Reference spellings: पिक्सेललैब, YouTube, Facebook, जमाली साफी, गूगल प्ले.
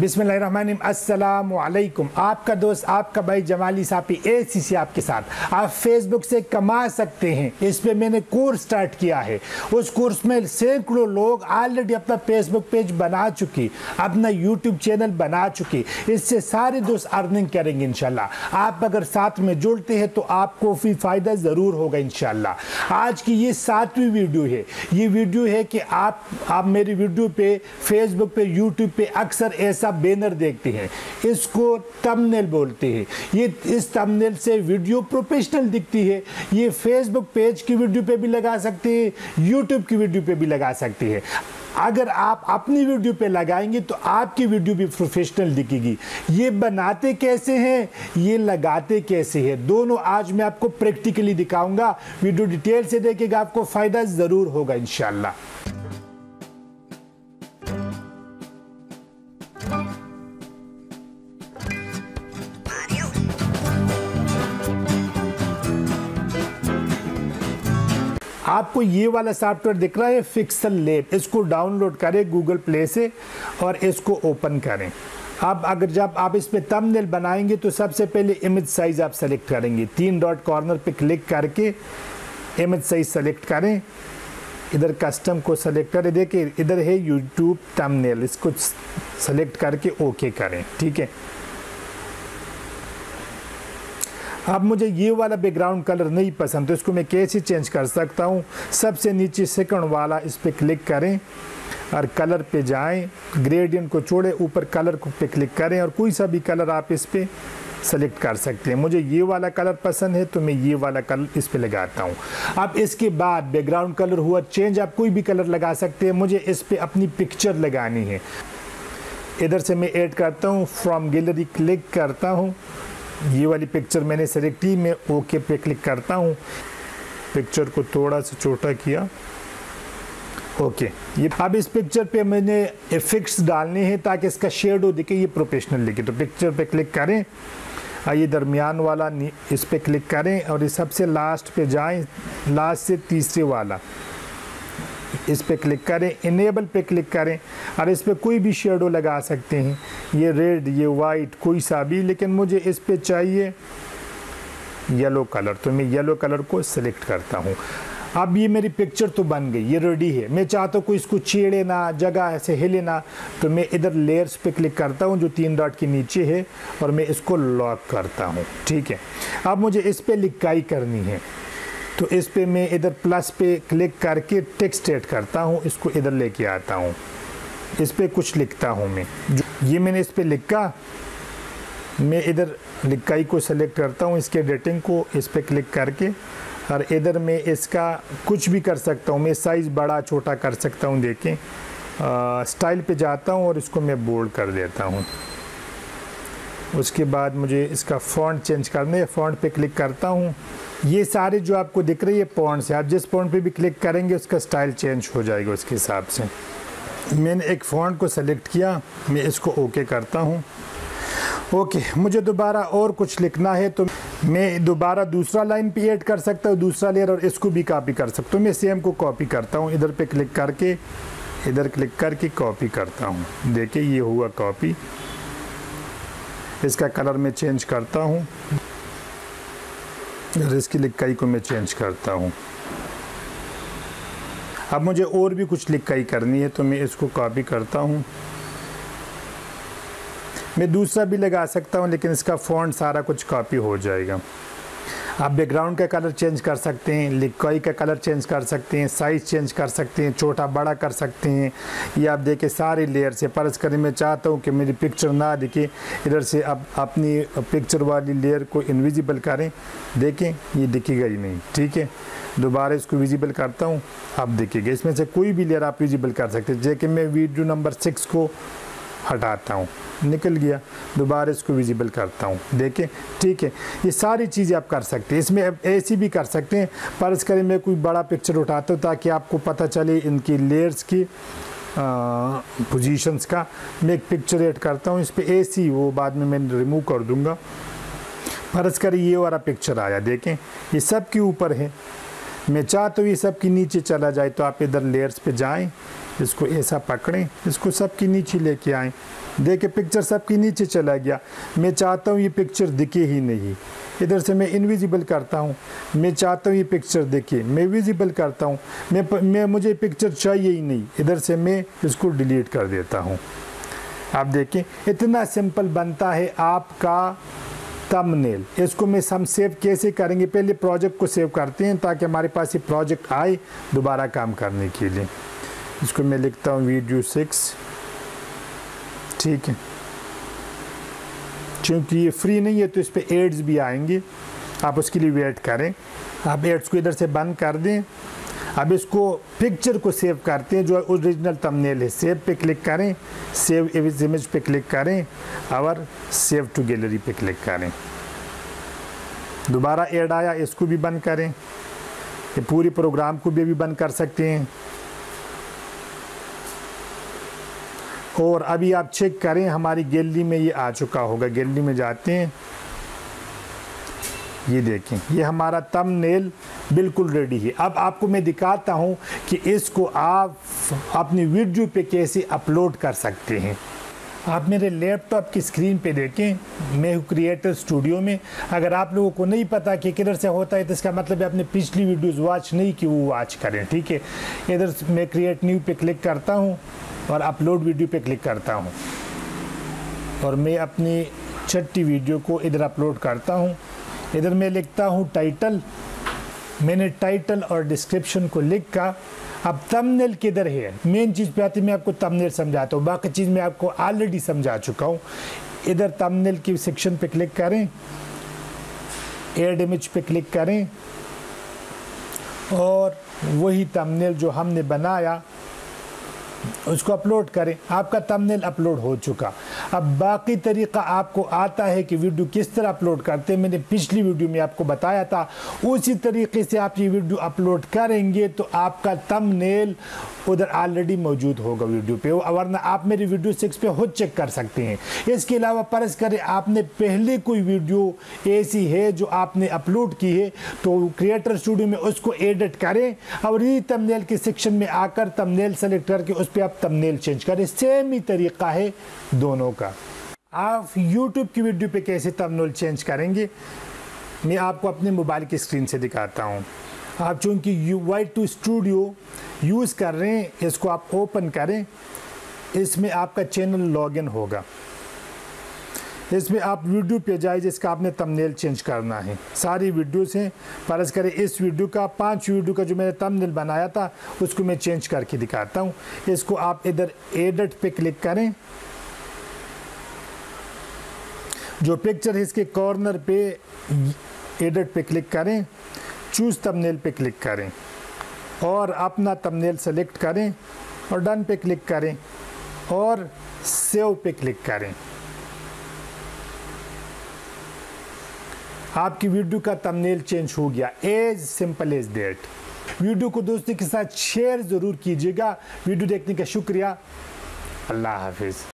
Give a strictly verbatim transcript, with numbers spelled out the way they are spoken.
बिस्मिल्लाहिर्रहमानिर्रहीम, अस्सलाम वालेकुम। आपका दोस्त आपका भाई जमाली साफी एसीसी आपके साथ। आप फेसबुक से कमा सकते हैं, इस पर मैंने कोर्स स्टार्ट किया है। उस कोर्स में सैकड़ों लोग ऑलरेडी अपना फेसबुक पेज बना चुकी, अपना यूट्यूब चैनल बना चुकी। इससे सारे दोस्त अर्निंग करेंगे इंशाल्लाह। आप अगर साथ में जुड़ते हैं तो आपको भी फ़ायदा ज़रूर होगा इंशाल्लाह। आज की ये सातवीं वीडियो है। ये वीडियो है कि आप आप मेरी वीडियो पे फेसबुक पे यूट्यूब पे अक्सर ऐसा बैनर देखते हैं, इसको थंबनेल बोलते हैं। ये इस थंबनेल से वीडियो प्रोफेशनल दिखती है। ये फेसबुक पेज की वीडियो पे भी लगा सकते हैं, यूट्यूब की वीडियो पे भी लगा सकते हैं। अगर आप अपनी वीडियो पे लगाएंगे तो आपकी वीडियो भी प्रोफेशनल दिखेगी। ये बनाते कैसे हैं, ये लगाते कैसे हैं, दोनों आज मैं आपको प्रैक्टिकली दिखाऊंगा। वीडियो डिटेल से देखिएगा, आपको फ़ायदा ज़रूर होगा इंशाल्लाह। आपको ये वाला सॉफ्टवेयर दिख रहा है पिक्सेललैब, इसको डाउनलोड करें गूगल प्ले से और इसको ओपन करें। अब अगर जब आप इस पर थंबनेल बनाएंगे तो सबसे पहले इमेज साइज़ आप सेलेक्ट करेंगे। तीन डॉट कॉर्नर पे क्लिक करके इमेज साइज़ सेलेक्ट करें। इधर कस्टम को सेलेक्ट करें, देखिए इधर है यूट्यूब थंबनेल, इसको सेलेक्ट करके ओके करें। ठीक है, अब मुझे ये वाला बैकग्राउंड कलर नहीं पसंद, तो इसको मैं कैसे चेंज कर सकता हूँ। सबसे नीचे सेकंड वाला, इस पर क्लिक करें और कलर पे जाएं, ग्रेडियंट को छोड़े, ऊपर कलर पे क्लिक करें और कोई सा भी कलर आप इस पर सेलेक्ट कर सकते हैं। मुझे ये वाला कलर पसंद है तो मैं ये वाला कलर इस पर लगाता हूँ। अब इसके बाद बैकग्राउंड कलर हुआ चेंज, आप कोई भी कलर लगा सकते हैं। मुझे इस पर अपनी पिक्चर लगानी है, इधर से मैं ऐड करता हूँ, फ्रॉम गैलरी क्लिक करता हूँ। ये वाली पिक्चर मैंने सेलेक्ट की, मैं ओके पे क्लिक करता हूँ। पिक्चर को थोड़ा सा छोटा किया, ओके। ये अब इस पिक्चर पे मैंने इफेक्ट्स डालने हैं ताकि इसका शेडो दिखे, ये प्रोफेशनल दिखे। तो पिक्चर पे क्लिक करें, ये दरमियान वाला इस पर क्लिक करें और ये सबसे लास्ट पे जाएं, लास्ट से तीसरे वाला इस पर क्लिक करें, इनेबल पे क्लिक करें और इस पर कोई भी शेडो लगा सकते हैं। ये रेड, ये वाइट, कोई सा भी, लेकिन मुझे इस पर चाहिए येलो कलर, तो मैं येलो कलर को सेलेक्ट करता हूँ। अब ये मेरी पिक्चर तो बन गई, ये रेडी है। मैं चाहता हूँ कोई इसको छेड़े ना, जगह ऐसे हिले ना, तो मैं इधर लेयर्स पे क्लिक करता हूँ जो तीन डॉट के नीचे है और मैं इसको लॉक करता हूँ। ठीक है, अब मुझे इस पर लिखाई करनी है, तो इस पे मैं इधर प्लस पे क्लिक करके टेक्स्ट ऐड करता हूँ, इसको इधर लेके आता हूँ, इस पे कुछ लिखता हूँ मैं। ये मैंने इस पे लिखा, मैं इधर लिखाई को सेलेक्ट करता हूँ, इसके एडिटिंग को इस पे क्लिक करके, और इधर मैं इसका कुछ भी कर सकता हूँ, मैं साइज़ बड़ा छोटा कर सकता हूँ। देखें, स्टाइल पे जाता हूँ और इसको मैं बोल्ड कर देता हूँ। उसके बाद मुझे इसका फ़ॉन्ट चेंज करना है, फ़ॉन्ट पे क्लिक करता हूँ। ये सारे जो आपको दिख रही है पॉइंट्स है, आप जिस पॉइंट पे भी क्लिक करेंगे उसका स्टाइल चेंज हो जाएगा उसके हिसाब से। मैंने एक फ़ॉन्ट को सेलेक्ट किया, मैं इसको ओके करता हूँ। ओके, मुझे दोबारा और कुछ लिखना है तो मैं दोबारा दूसरा लाइन पे ऐड कर सकता हूँ, दूसरा लेयर, और इसको भी कॉपी कर सकता हूँ। मैं सेम को कॉपी करता हूँ, इधर पे क्लिक करके इधर क्लिक करके कॉपी करता हूँ। देखिए ये हुआ कॉपी, इसका कलर मैं चेंज करता हूँ और इसकी लिखाई को मैं चेंज करता हूँ। अब मुझे और भी कुछ लिखाई करनी है तो मैं इसको कॉपी करता हूँ। मैं दूसरा भी लगा सकता हूँ लेकिन इसका फ़ॉन्ट सारा कुछ कॉपी हो जाएगा। आप बैकग्राउंड का कलर चेंज कर सकते हैं, लिखाई का कलर चेंज कर सकते हैं, साइज़ चेंज कर सकते हैं, छोटा बड़ा कर सकते हैं। ये आप देखें सारे लेयर से परस करें। मैं चाहता हूँ कि मेरी पिक्चर ना दिखे, इधर से आप अपनी पिक्चर वाली लेयर को इनविजिबल करें। देखें ये दिखेगा ही नहीं। ठीक है, दोबारा इसको विजिबल करता हूँ, आप देखिएगा। इसमें से कोई भी लेयर आप विजिबल कर सकते हैं। जैसे मैं वीडियो नंबर सिक्स को हटाता हूँ, निकल गया। दोबारा इसको विजिबल करता हूँ, देखें। ठीक है, ये सारी चीज़ें आप कर सकते हैं। इसमें आप ऐसी भी कर सकते हैं, पर इस करें मैं कोई बड़ा पिक्चर उठाता हूँ ताकि आपको पता चले इनकी लेयर्स की पोजीशंस का। मैं एक पिक्चर ऐड करता हूँ, इस पर ऐसी, वो बाद में मैं रिमूव कर दूँगा। फर्ज करें ये वाला पिक्चर आया, देखें ये सब के ऊपर है। मैं चाहता हूँ ये सब के नीचे चला जाए, तो आप इधर लेयर्स पे जाएं, इसको ऐसा पकड़ें, इसको सब के नीचे लेके आएं। देखिए पिक्चर सबके नीचे चला गया। मैं चाहता हूँ ये पिक्चर दिखे ही नहीं, इधर से मैं इनविजिबल करता हूँ, मैं चाहता हूँ ये पिक्चर दिखे, मैं विजिबल करता हूँ, मैं मैं मुझे पिक्चर चाहिए ही नहीं, इधर से मैं इसको डिलीट कर देता हूँ। आप देखें इतना सिंपल बनता है आपका थंबनेल। इसको मैं हम सेव कैसे करेंगे, पहले प्रोजेक्ट को सेव करते हैं ताकि हमारे पास ये प्रोजेक्ट आए दोबारा काम करने के लिए। इसको मैं लिखता हूँ वीडियो सिक्स, ठीक है, क्योंकि ये फ्री नहीं है तो इस पर एड्स भी आएंगे, आप उसके लिए वेट करें। आप एड्स को इधर से बंद कर दें। अब इसको पिक्चर को सेव करते हैं जो ओरिजिनल थंबनेल है। सेव पे क्लिक करें, सेव इमेज पे क्लिक करें और सेव टू गैलरी पे क्लिक करें। दोबारा एड आया, इसको भी बंद करें। ये पूरी प्रोग्राम को भी भी बंद कर सकते हैं। और अभी आप चेक करें हमारी गैलरी में ये आ चुका होगा। गैलरी में जाते हैं, ये देखें ये हमारा थंबनेल बिल्कुल रेडी है। अब आपको मैं दिखाता हूँ कि इसको आप अपनी वीडियो पे कैसे अपलोड कर सकते हैं। आप मेरे लैपटॉप की स्क्रीन पे देखें, मैं हूँ क्रिएटर स्टूडियो में। अगर आप लोगों को नहीं पता कि किधर से होता है तो इसका मतलब है आपने पिछली वीडियोज़ वॉच नहीं की, वो वॉच करें, ठीक है। इधर मैं क्रिएट न्यू पे क्लिक करता हूँ और अपलोड वीडियो पे क्लिक करता हूँ और मैं अपनी छठी वीडियो को इधर अपलोड करता हूँ। इधर मैं लिखता हूँ टाइटल, मैंने टाइटल और डिस्क्रिप्शन को लिख का। अब थंबनेल किधर है, मेन चीज़ पे आती है, मैं आपको थंबनेल समझाता हूँ, बाकी चीज़ मैं आपको ऑलरेडी समझा चुका हूँ। इधर थंबनेल की सेक्शन पे क्लिक करें, एड इमेज पे क्लिक करें और वही थंबनेल जो हमने बनाया उसको अपलोड करें। आपका थंबनेल अपलोड हो चुका। अब बाकी तरीका आपको आता है कि वीडियो किस तरह अपलोड करते हैं, मैंने पिछली वीडियो में आपको बताया था। उसी तरीके से आप ये वीडियो अपलोड करेंगे तो आपका थंबनेल उधर ऑलरेडी मौजूद होगा वीडियो पे, वरना आप मेरी वीडियो सिक्स पे खुद चेक कर सकते हैं। इसके अलावा परस करें आपने पहले कोई वीडियो ऐसी है जो आपने अपलोड की है तो क्रिएटर स्टूडियो में उसको एडिट करें और ये थंबनेल के सेक्शन में आकर थंबनेल सेलेक्ट करके उस पे आप थंबनेल चेंज करें। सेम ही तरीका है दोनों का। आप YouTube की वीडियो पे कैसे थंबनेल चेंज करेंगे, मैं आपको अपने मोबाइल की स्क्रीन से दिखाता हूँ। आप चूँकि YouTube स्टूडियो यूज़ कर रहे हैं, इसको आप ओपन करें। इसमें आपका चैनल लॉगिन होगा। इसमें आप वीडियो पे जाए जिसका आपने थंबनेल चेंज करना है, सारी वीडियोस हैं। फर्ज करें इस वीडियो का पांच वीडियो का जो मैंने थंबनेल बनाया था उसको मैं चेंज करके दिखाता हूँ। इसको आप इधर एडिट पे क्लिक करें, जो पिक्चर है इसके कॉर्नर पे एडिट पे क्लिक करें, चूज थंबनेल पे क्लिक करें और अपना थंबनेल सेलेक्ट करें और डन पे क्लिक करें और सेव पे क्लिक करें। आपकी वीडियो का थंबनेल चेंज हो गया। As simple as that. Video को दोस्तों के साथ शेयर ज़रूर कीजिएगा। वीडियो देखने का शुक्रिया। अल्लाह हाफिज़।